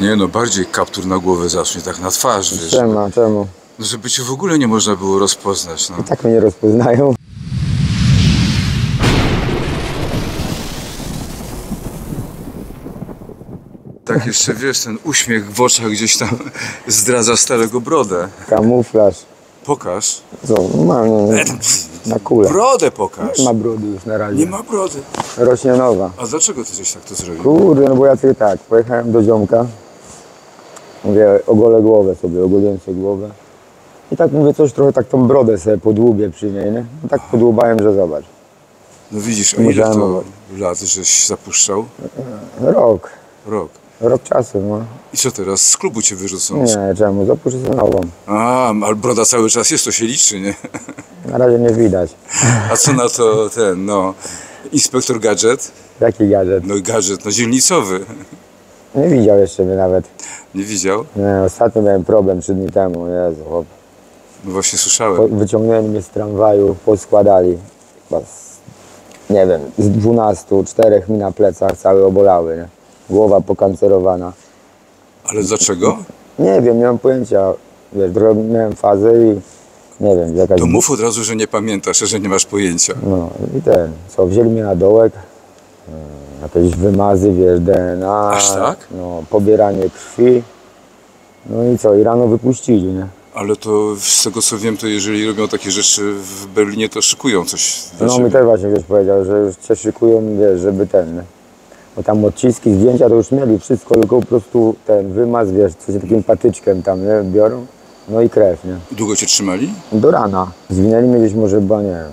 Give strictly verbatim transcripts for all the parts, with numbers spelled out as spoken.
Nie no, bardziej kaptur na głowę zacznie, tak na twarz, wiesz. Czemu, czemu? Żeby cię w ogóle nie można było rozpoznać, no. I tak mnie rozpoznają. Tak jeszcze, wiesz, ten uśmiech w oczach gdzieś tam zdradza starego brodę. Kamuflaż. Pokaż. Co? No, nie, nie. Na kulę. Brodę pokaż. Nie ma brody już na razie. Nie ma brody. Rośnie nowa. A dlaczego ty gdzieś tak to zrobił? Kurde, no bo ja sobie tak, pojechałem do ziomka. Mówię, ogolę głowę sobie, ogoliłem sobie głowę. I tak mówię, coś trochę tak tą brodę sobie podłubię przy niej, nie? No tak podłubałem, że zobacz. No widzisz, a ile to lat, żeś zapuszczał? Rok. Rok. Rok czasu, no. I co teraz? Z klubu cię wyrzucą? Nie, czemu? Zapuszczę sobie nową. A, ale broda cały czas jest, to się liczy, nie? Na razie nie widać. A co na to ten, no, inspektor gadżet? Jaki gadżet? No gadżet, no dzielnicowy. Nie widział jeszcze mnie nawet. Nie widział? Nie, ostatnio miałem problem trzy dni temu, Jezu, chłop. No właśnie słyszałem. Po, wyciągnęli mnie z tramwaju, poskładali. Chyba z, nie wiem, z dwunastu, czterech mi na plecach, cały obolały, nie? Głowa pokancerowana. Ale dlaczego? Nie wiem, nie mam pojęcia. Wiesz, miałem fazę i nie wiem, jakaś... To mów od razu, że nie pamiętasz, że nie masz pojęcia. No i ten, co, wzięli mnie na dołek, jakieś wymazy, wiesz, D N A. Aż tak? No, pobieranie krwi. No i co, i rano wypuścili, nie? Ale to z tego co wiem, to jeżeli robią takie rzeczy w Berlinie, to szykują coś. No mi też właśnie ktoś powiedział, że już się szykują, wiesz, żeby ten... Nie? Bo tam odciski, zdjęcia to już mieli wszystko, tylko po prostu ten wymaz, wiesz, coś takim patyczkiem tam, nie, biorą, no i krew, nie. Długo cię trzymali? Do rana. Zwinęli mnie gdzieś może, chyba, nie wiem.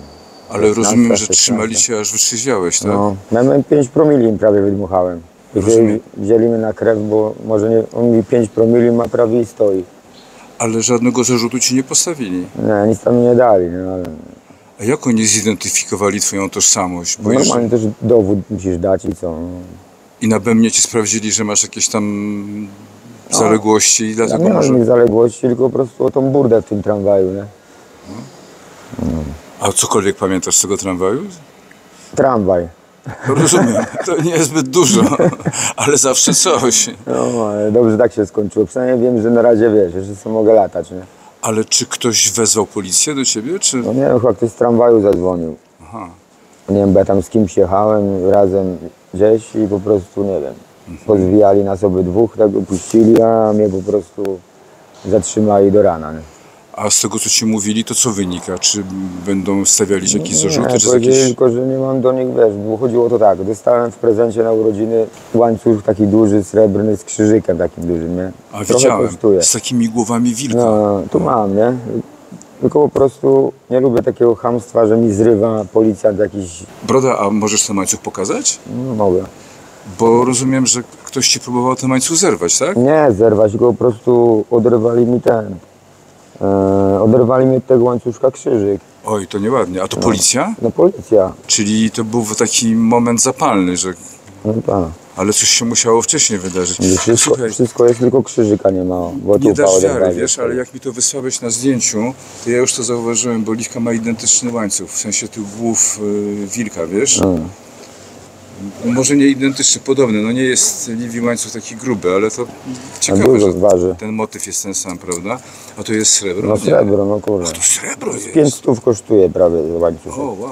Ale rozumiem, że trzymali cię, aż wytrzeźwiałeś, tak? No, miałem pięć promili im prawie wydmuchałem. Wzięli, wzięli mnie na krew, bo może nie, on mi pięć promili ma prawie i stoi. Ale żadnego zarzutu ci nie postawili? Nie, nic tam nie dali, no ale... A jak oni zidentyfikowali twoją tożsamość? Bo normalnie jeszcze... też dowód musisz dać i co. I na bębnie ci sprawdzili, że masz jakieś tam no, zaległości i dlatego ja nie może... Nie zaległości, tylko po prostu o tą burdę w tym tramwaju, nie? No. No. A cokolwiek pamiętasz z tego tramwaju? Tramwaj. Rozumiem, to nie jest zbyt dużo, ale zawsze coś. No, ale dobrze tak się skończyło. Przynajmniej wiem, że na razie wiesz, jeszcze sobie mogę latać, nie? Ale czy ktoś wezwał policję do ciebie, czy...? No nie wiem, chyba ktoś z tramwaju zadzwonił. Aha. Nie wiem, bo ja tam z kimś jechałem razem gdzieś i po prostu, nie wiem, mhm. pozwijali nas obydwóch, tak opuścili, a mnie po prostu zatrzymali do rana, nie? A z tego, co ci mówili, to co wynika? Czy będą stawiali jakieś zarzuty? Nie, czy jakieś... tylko, że nie mam do nich, wiesz, bo chodziło o to tak, dostałem w prezencie na urodziny łańcuch taki duży, srebrny, z krzyżykiem takim dużym, nie? A trochę widziałem, kosztuje. Z takimi głowami wilka. No, tu no. mam, nie? Tylko po prostu nie lubię takiego chamstwa, że mi zrywa policjant jakiś... Broda, a możesz ten łańcuch pokazać? No, mogę. Bo rozumiem, że ktoś ci próbował ten łańcuch zerwać, tak? Nie, zerwać, go po prostu odrywali mi ten... Yy, oderwali mi od tego łańcuszka krzyżyk. Oj, to nieładnie. A to no. policja? No policja. Czyli to był taki moment zapalny, że... No tak. Ale coś się musiało wcześniej wydarzyć. Wszystko, wszystko jest, tylko krzyżyka nie ma. Bo nie dasz wiary, wiesz, ale jak mi to wysłałeś na zdjęciu, to ja już to zauważyłem, bo Lichka ma identyczny łańcuch, w sensie tych głów yy, wilka, wiesz? Hmm. Może nie identyczny, podobny, no nie jest liwi łańcuch taki gruby, ale to ciekawe, że waży. Ten motyw jest ten sam, prawda? A to jest srebro? No srebro, no kurwa. A to srebro jest. pięć stów kosztuje prawie łańcuch. O, wow.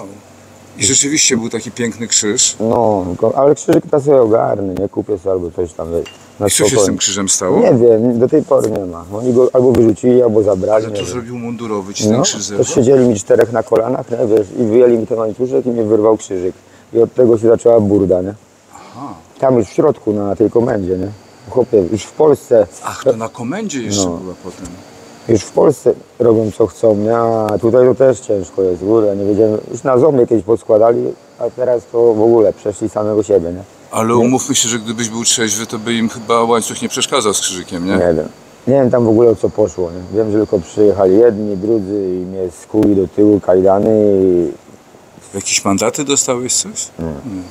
I rzeczywiście był taki piękny krzyż. No, ale krzyżyk to sobie ogarny, nie? Kupię sobie albo coś tam. Na I co się z tym krzyżem stało? Nie wiem, do tej pory nie ma. Oni go albo wyrzucili, albo zabrali. Ale to zrobił mundurowy ci ten krzyż zerwał? No, to siedzieli mi czterech na kolanach, nie? Wiesz, i wyjęli mi ten łańcuszek i mnie wyrwał krzyżyk. I od tego się zaczęła burda, nie? Aha. Tam już w środku, na tej komendzie, nie? Chłopie, już w Polsce... Ach, to na komendzie jeszcze no. była potem. Już w Polsce robią co chcą, nie? A tutaj to też ciężko jest, górę, nie wiedziałem. Już na zombie kiedyś podskładali, a teraz to w ogóle przeszli samego siebie, nie? Ale umówmy się, że gdybyś był trzeźwy, to by im chyba łańcuch nie przeszkadzał z krzyżykiem, nie? Nie wiem. Nie wiem tam w ogóle o co poszło, nie? Wiem, że tylko przyjechali jedni, drudzy i mnie skuli do tyłu, kajdany i... Jakieś mandaty dostałeś coś? Nie. Nie.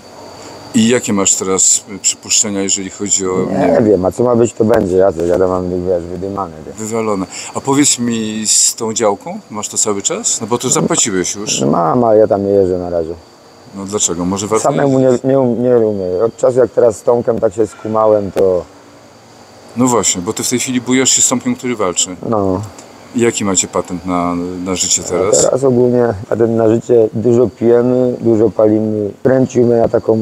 I jakie masz teraz przypuszczenia, jeżeli chodzi o... Nie, nie wiem, a co ma być, to będzie. Ja to ja mam, wiesz, wydymane. Wywalone. A powiedz mi, z tą działką masz to cały czas? No bo to zapłaciłeś już. Mam, ale ja tam nie jeżdżę na razie. No dlaczego? Może warto... Samemu nie, nie, nie umiem. Od czasu jak teraz z Tomkiem tak się skumałem, to... No właśnie, bo ty w tej chwili bujesz się z sąpkiem, który walczy. No. Jaki macie patent na, na życie teraz? Teraz ogólnie patent na życie. Dużo pijemy, dużo palimy. Kręcimy na taką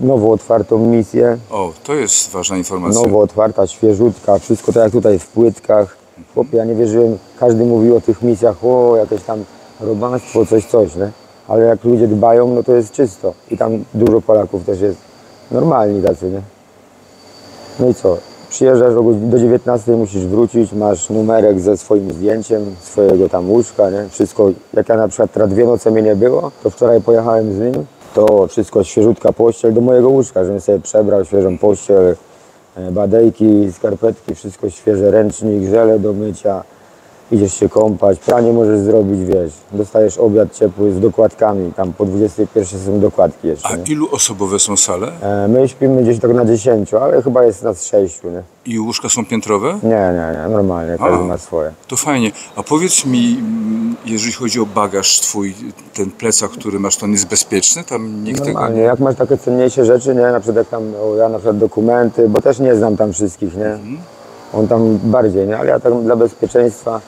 nowo otwartą misję. O, to jest ważna informacja. Nowo otwarta, świeżutka, wszystko tak jak tutaj w płytkach. Chłopie, ja nie wierzyłem, każdy mówił o tych misjach, o jakieś tam robaństwo, coś, coś, nie? Ale jak ludzie dbają, no to jest czysto. I tam dużo Polaków też jest normalni tacy, nie? No i co? Przyjeżdżasz do dziewiętnastej, musisz wrócić, masz numerek ze swoim zdjęciem, swojego tam łóżka, nie? Wszystko, jak ja na przykład teraz dwie noce mnie nie było, to wczoraj pojechałem z nim, to wszystko świeżutka pościel do mojego łóżka, żebym sobie przebrał świeżą pościel, badejki, skarpetki, wszystko świeże, ręcznik, żele do mycia, idziesz się kąpać, pranie możesz zrobić, wiesz, dostajesz obiad ciepły z dokładkami, tam po dwudziestej pierwszej są dokładki jeszcze. A nie? Ilu osobowe są sale? E, my śpimy gdzieś tak na dziesięciu, ale chyba jest nas sześciu, nie? I łóżka są piętrowe? Nie, nie, nie, normalnie, każdy A, ma swoje. To fajnie. A powiedz mi, jeżeli chodzi o bagaż twój, ten plecak, który masz, to jest bezpieczny? Tam nikt normalnie, tego... jak masz takie cenniejsze rzeczy, nie, na przykład jak tam, o, ja na przykład dokumenty, bo też nie znam tam wszystkich, nie? Mhm. On tam bardziej, nie? Ale ja tak dla bezpieczeństwa,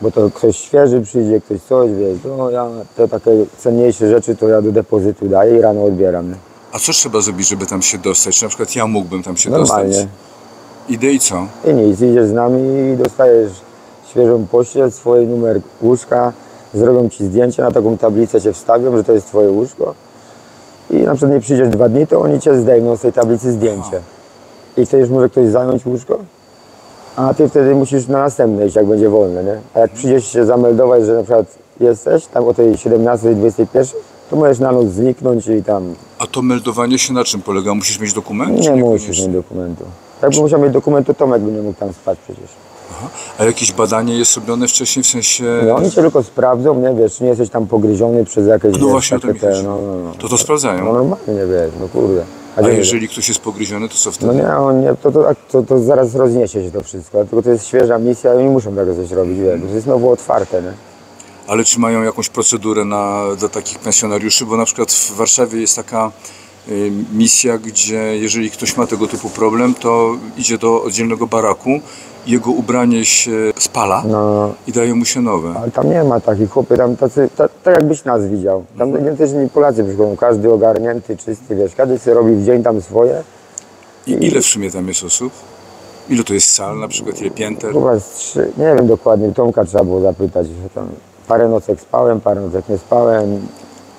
bo to ktoś świeży przyjdzie, ktoś coś, wiesz, no ja te takie cenniejsze rzeczy to ja do depozytu daję i rano odbieram. Nie? A co trzeba zrobić, żeby tam się dostać? Czy na przykład ja mógłbym tam się normalnie dostać? Idę i co? I nic, idziesz z nami i dostajesz świeżą pościel, swój numer łóżka, zrobią ci zdjęcie, na taką tablicę cię wstawią, że to jest twoje łóżko i na przykład nie przyjdziesz dwa dni, to oni cię zdejmą z tej tablicy zdjęcie. A. I chcesz może ktoś zająć łóżko? A ty wtedy musisz na następne iść, jak będzie wolne, nie? A jak przyjdziesz się zameldować, że na przykład jesteś tam o tej siedemnastej, dwudziestej pierwszej, to możesz na noc zniknąć i tam... A to meldowanie się na czym polega? Musisz mieć dokument? Nie, nie musisz mieć dokumentu. Tak bym musiał mieć dokument, to Tomek by nie mógł tam spać przecież. Aha. A jakieś badanie jest robione wcześniej, w sensie... No oni cię tylko sprawdzą, nie wiesz, czy nie jesteś tam pogryziony przez jakieś... No właśnie, wiesz, takie, o to mi chodzi. No, no, no. To to sprawdzają? No normalnie, wiesz, no kurde. A, A jeżeli ktoś jest pogryziony, to co wtedy? No nie, on nie to, to, to, to zaraz rozniesie się to wszystko, tylko to jest świeża misja i oni muszą tego coś robić, wiesz, to jest nowo otwarte, nie? Ale czy mają jakąś procedurę na, dla takich pensjonariuszy? Bo na przykład w Warszawie jest taka y, misja, gdzie jeżeli ktoś ma tego typu problem, to idzie do oddzielnego baraku, jego ubranie się spala no, i daje mu się nowe. Ale tam nie ma takich, chłopie, tam tacy, ta, tak jakbyś nas widział. Tam mhm. identyczni Polacy przychodzą, każdy ogarnięty, czysty, wiesz, każdy sobie robi w dzień tam swoje. I, I ile w sumie tam jest osób? Ile to jest sal na przykład, ile pięter? Chyba trzy, nie wiem dokładnie, Tomka trzeba było zapytać. Tam parę nocek spałem, parę nocek nie spałem,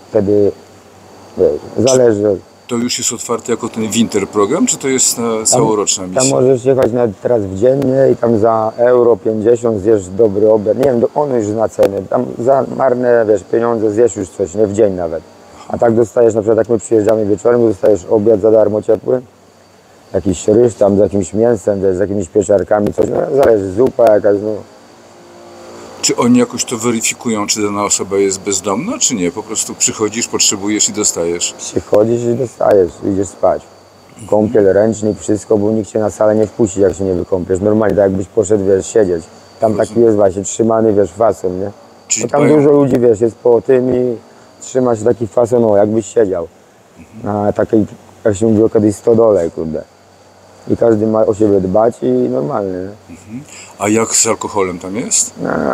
wtedy wiesz, zależy. To już jest otwarte jako ten winter program, czy to jest tam całoroczna misja? Tam możesz jechać nawet teraz w dzień i tam za euro pięćdziesiąt zjesz dobry obiad. Nie wiem, on już zna cenę. Tam za marne wiesz, pieniądze zjesz już coś, nie w dzień nawet. A tak dostajesz, na przykład jak my przyjeżdżamy wieczorem, dostajesz obiad za darmo ciepły. Jakiś ryż tam z jakimś mięsem, wiesz, z jakimiś pieczarkami, coś. No, zależy, zupa jakaś. No. Czy oni jakoś to weryfikują, czy dana osoba jest bezdomna, czy nie? Po prostu przychodzisz, potrzebujesz i dostajesz. Przychodzisz i dostajesz, idziesz spać. Kąpiel, ręcznik, wszystko, bo nikt cię na salę nie wpuści, jak się nie wykąpiesz. Normalnie, tak jakbyś poszedł, wiesz, siedzieć. Tam taki jest właśnie, trzymany, wiesz, fason, nie? Czyli tam dużo ludzi, wiesz, jest po tym i trzyma się taki fason, o, jakbyś siedział. Na takiej, jak się mówiło kiedyś, stodole, kurde. I każdy ma o siebie dbać i normalnie. Mhm. A jak z alkoholem tam jest? Eee,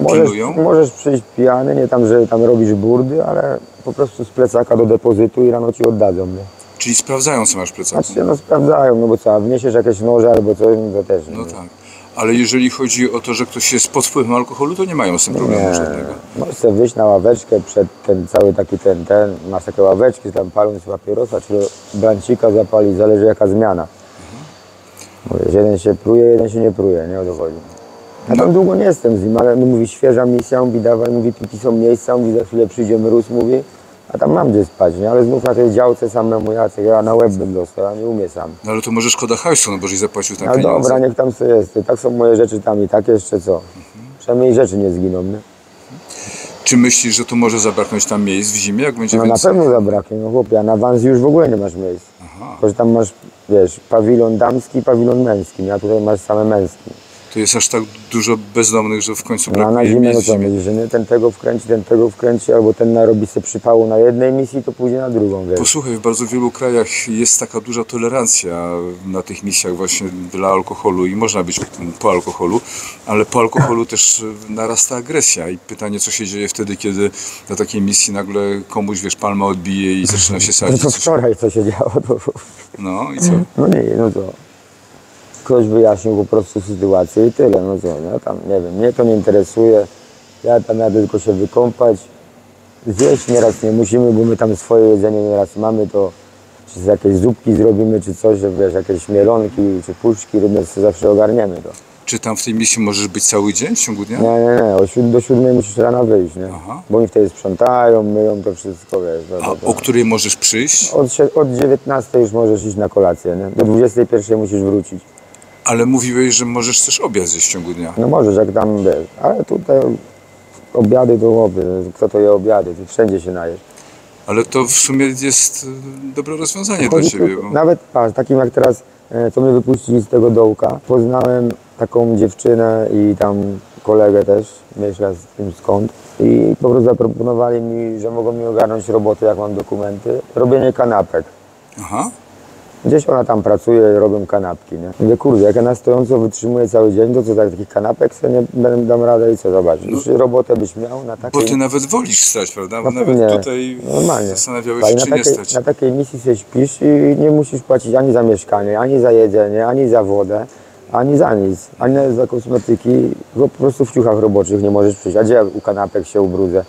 możesz, możesz przyjść pijany, nie tam, że tam robisz burdy, ale po prostu z plecaka do depozytu i rano ci oddadzą. Nie? Czyli sprawdzają, co masz w plecaku? Znaczy, no sprawdzają, no bo co, wniesiesz jakieś noże albo coś, to też nie. No tak. Ale jeżeli chodzi o to, że ktoś jest pod wpływem alkoholu, to nie mają z tym problemu żadnego. Możesz sobie wyjść na ławeczkę przed ten cały taki ten, ten, masz takie ławeczki, tam palą się papierosa, czy brancika zapali, zależy jaka zmiana. Mhm. Mówisz, jeden się pruje, jeden się nie pruje, nie o to chodzi. Ja tam no. długo nie jestem z nim, ale mówi świeża misja, mówi dawaj, mówi tu są miejsca, mówi za chwilę przyjdzie mróz, mówi. A tam mam gdzie spać, nie? Ale znów na tej działce samemu Jacek, ja na łeb bym dostał, ja nie umiem sam. No ale to może szkoda hajsu, no bo żeś zapłacił tam pieniądze. No dobra, niech tam sobie jest, tak są moje rzeczy tam i tak jeszcze co. Mhm. Przynajmniej rzeczy nie zginą, nie? Czy myślisz, że to może zabraknąć tam miejsc w zimie, jak będzie no więcej? Na pewno zabraknie, no chłopie, a na Wanzy już w ogóle nie masz miejsc. Aha. Tylko że tam masz, wiesz, pawilon damski i pawilon męski, a tutaj masz same męskie. Tu jest aż tak dużo bezdomnych, że w końcu brakuje miejsc. No, na zimę, no co mieli, że nie, ten tego wkręci, ten tego wkręci, albo ten narobi sobie przypału na jednej misji, to pójdzie na drugą. Wiesz. Posłuchaj, w bardzo wielu krajach jest taka duża tolerancja na tych misjach właśnie dla alkoholu i można być po alkoholu, ale po alkoholu też narasta agresja i pytanie, co się dzieje wtedy, kiedy na takiej misji nagle komuś, wiesz, palma odbije i zaczyna się sadzić. No to wczoraj co się działo. To... No i co? No nie, no to... Ktoś wyjaśnił po prostu sytuację i tyle, no co, no tam, nie wiem, mnie to nie interesuje, ja tam jadę tylko się wykąpać, zjeść nieraz nie musimy, bo my tam swoje jedzenie nieraz mamy, to czy z jakiejś zupki zrobimy, czy coś, że wiesz, jakieś mielonki, czy puszki, robimy, zawsze ogarniemy to. Czy tam w tej misji możesz być cały dzień, w ciągu dnia? Nie, nie, nie, o siód do siódmej musisz rano wyjść, nie? Aha. Bo oni wtedy sprzątają, myją to wszystko, wiesz. A to, to, to. O której możesz przyjść? Od, od dziewiętnastej już możesz iść na kolację, nie? Do dwudziestej pierwszej musisz wrócić. Ale mówiłeś, że możesz też obiad zjeść w ciągu dnia. No możesz, jak tam wiesz, ale tutaj obiady to obiad, kto to je obiady, to wszędzie się najesz. Ale to w sumie jest dobre rozwiązanie dla Ciebie. Bo... Nawet patrz, takim jak teraz, co mnie wypuścili z tego dołka, poznałem taką dziewczynę i tam kolegę też, mieszka z tym skąd, i po prostu zaproponowali mi, że mogą mi ogarnąć robotę, jak mam dokumenty, robienie kanapek. Aha. Gdzieś ona tam pracuje, robią kanapki, nie? Mówię, kurde, jak ona stojąco wytrzymuje cały dzień, to co, tak, takich kanapek sobie nie będę dam radę i co, zobacz, już no, robotę byś miał na takiej... Bo ty nawet wolisz stać, prawda? Bo no, nawet nie, tutaj normalnie. Zastanawiałeś się, czy nie stać. Na takiej misji sobie śpisz i nie musisz płacić ani za mieszkanie, ani za jedzenie, ani za wodę, ani za nic, ani za kosmetyki, bo po prostu w ciuchach roboczych nie możesz przyjść. A gdzie ja u kanapek się ubrudzę?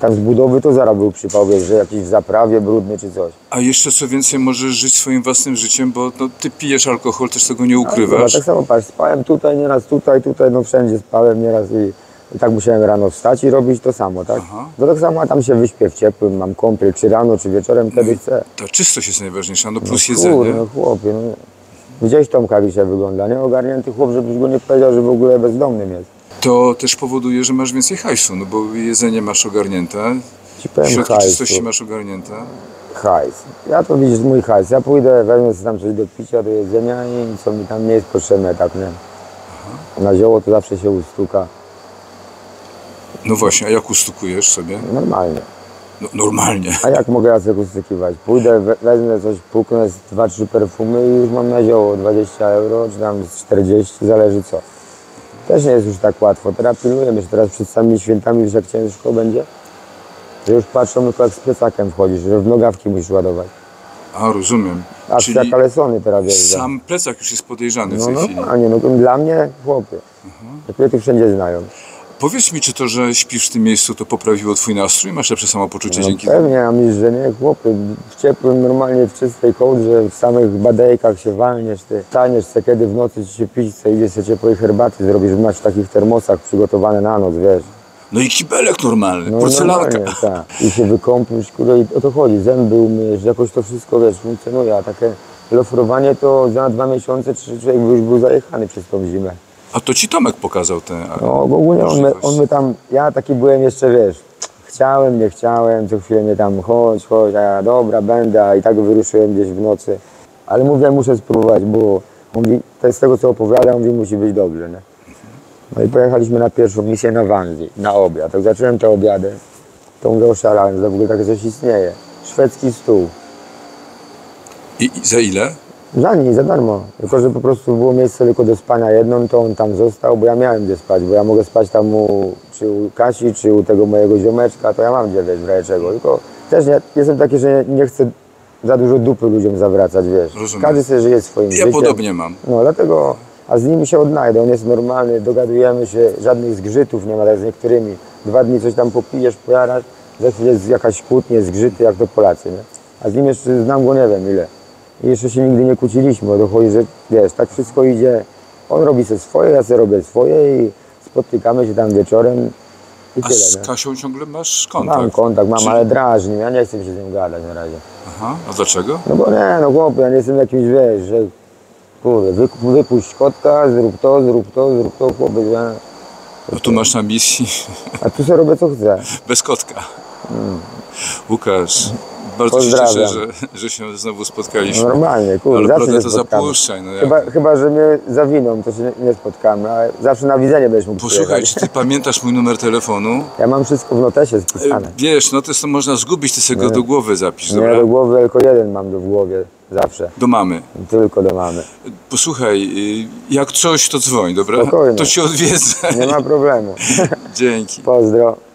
Tam z budowy to zaraz był przypał, wiesz, że jakiś w zaprawie brudny czy coś. A jeszcze co więcej, możesz żyć swoim własnym życiem, bo no, ty pijesz alkohol, też tego nie ukrywasz. No, tak samo, patrz, spałem tutaj, nieraz tutaj, tutaj, no wszędzie spałem nieraz i, i tak musiałem rano wstać i robić to samo, tak? Aha. No tak samo, a tam się wyśpię w ciepłym, mam kąpiel, czy rano, czy wieczorem, kiedy no, chcę. Ta czystość jest najważniejsza, no plus no, jedzenie. Kur, no chłopie, no. Widziałeś Tomka dzisiaj wygląda, nie? Ogarnięty chłop, żebyś go nie powiedział, że w ogóle bezdomnym jest. To też powoduje, że masz więcej hajsu, no bo jedzenie masz ogarnięte, środki czystości masz ogarnięte. Hajs. Ja to widzisz mój hajs. Ja pójdę, wezmę sobie tam coś do picia, do jedzenia i co mi tam nie jest potrzebne, tak, nie? Aha. Na zioło to zawsze się ustuka. No właśnie, a jak ustukujesz sobie? Normalnie. No, normalnie. A jak mogę ja sobie ustykiwać? Pójdę, we, wezmę coś, puknę z dwa, trzy perfumy i już mam na zioło dwadzieścia euro, czy tam czterdzieści, zależy co. Też nie jest już tak łatwo. Teraz pilnujemy się, teraz przed samymi świętami już jak ciężko będzie, że już patrzą tylko jak z plecakiem wchodzisz, że w nogawki musisz ładować. A, rozumiem. A czyli kalesony teraz jeżdżą. Sam plecak już jest podejrzany no, w tej no, chwili. A nie, no dla mnie chłopie. Które tu wszędzie znają. Powiedz mi, czy to, że śpisz w tym miejscu, to poprawiło twój nastrój? Masz lepsze samopoczucie no, dzięki temu? Pewnie, a mi, że nie, chłopie. W ciepłym, normalnie w czystej kołdrze, w samych badejkach się walniesz, ty staniesz se kiedy w nocy ci się pić, co idziesz se ciepłej herbaty zrobisz, masz w takich termosach przygotowane na noc, wiesz. No i kibelek normalny, no, porcelanka. Normalnie, tak. I się wykąpisz, kurde, i o to chodzi, zęby umyjesz, jakoś to wszystko, wiesz, funkcjonuje, a takie lofrowanie to za dwa miesiące, trzy człowiek już był zajechany przez tą zimę. A to ci Tomek pokazał te... No ogólnie on, on my tam, ja taki byłem jeszcze, wiesz, chciałem, nie chciałem, co chwilę mnie tam chodź, chodź, a ja dobra, będę, a i tak wyruszyłem gdzieś w nocy. Ale mówię, muszę spróbować, bo on mówi, z tego co opowiada, on mówi, musi być dobrze, nie? No i pojechaliśmy na pierwszą misję na Wanzji, na obiad. Tak zacząłem te obiady, to mówię, oszalałem, że w ogóle takie coś istnieje. Szwedzki stół. I, i za ile? Za nic, za darmo, tylko że po prostu było miejsce tylko do spania jedną, to on tam został, bo ja miałem gdzie spać, bo ja mogę spać tam u, czy u Kasi, czy u tego mojego ziomeczka, to ja mam gdzie, wiesz, w razie czego, tylko też nie, jestem taki, że nie, nie chcę za dużo dupy ludziom zawracać, wiesz. Rozumiem. Każdy sobie żyje swoim życiem. Ja podobnie mam. No dlatego, a z nimi się odnajdę, on jest normalny, dogadujemy się, żadnych zgrzytów nie ma, tak z niektórymi. Dwa dni coś tam popijesz, pojarasz, za chwilę jest jakaś kłótnia, zgrzyty, jak to Polacy, nie? A z nim jeszcze znam go nie wiem ile. I jeszcze się nigdy nie kłóciliśmy, bo dochodzi, że wiesz, tak wszystko idzie, on robi sobie swoje, ja sobie robię swoje i spotykamy się tam wieczorem i a tyle. A z Kasią ciągle masz kontakt? Mam kontakt, mam, Czyli... ale drażni, ja nie chcę się z nim gadać na razie. Aha, a dlaczego? No bo nie, no chłopie, ja nie jestem jakimś, wiesz, że kurde, wypuść kotka, zrób to, zrób to, zrób to, chłopie, ja... No tu masz na misji. A tu sobie robię co chcę. Bez kotka. Mm. Łukasz, bardzo się cieszę, że, że się znowu spotkaliśmy. Normalnie, kurde. Ale prawda to zapuszczaj. No chyba, chyba, że mnie zawiną, to się nie spotkamy, ale zawsze na widzenie będziesz mógł przyjechać. Posłuchaj, czy ty pamiętasz mój numer telefonu? Ja mam wszystko w notesie spisane. Wiesz, notes to można zgubić, ty sobie go do głowy zapisz, dobra? Nie, do głowy, tylko jeden mam do głowy. Zawsze. Do mamy. Tylko do mamy. Posłuchaj, jak coś, to dzwoń, dobra? Spokojnie. To się odwiedzę. Nie ma problemu. Dzięki. Pozdro.